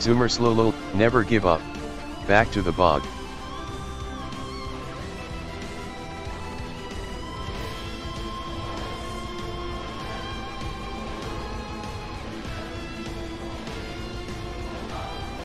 Zoomers lol, never give up. Back to the bog.